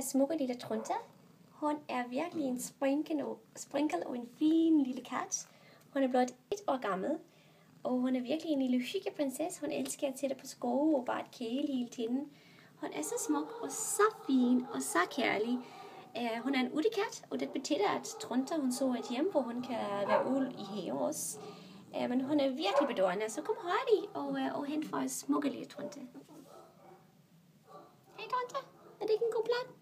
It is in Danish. smukker lille Trunte. Hun er virkelig en sprinkel og en fin lille kat. Hun er blot 1 år gammel, og hun er virkelig en lille hyggeprinsesse. Hun elsker at sætte på sko og bare at kæle hele tiden. Hun er så smuk og så fin og så kærlig. Hun er en udekat, og det betyder, at Trunte hun så et hjem, hvor hun kan være ude i haven også. Men hun er virkelig bedårende, så kom hurtigt og hent for at smukke lille Trunte. Hej Trunte, er det ikke en god plan?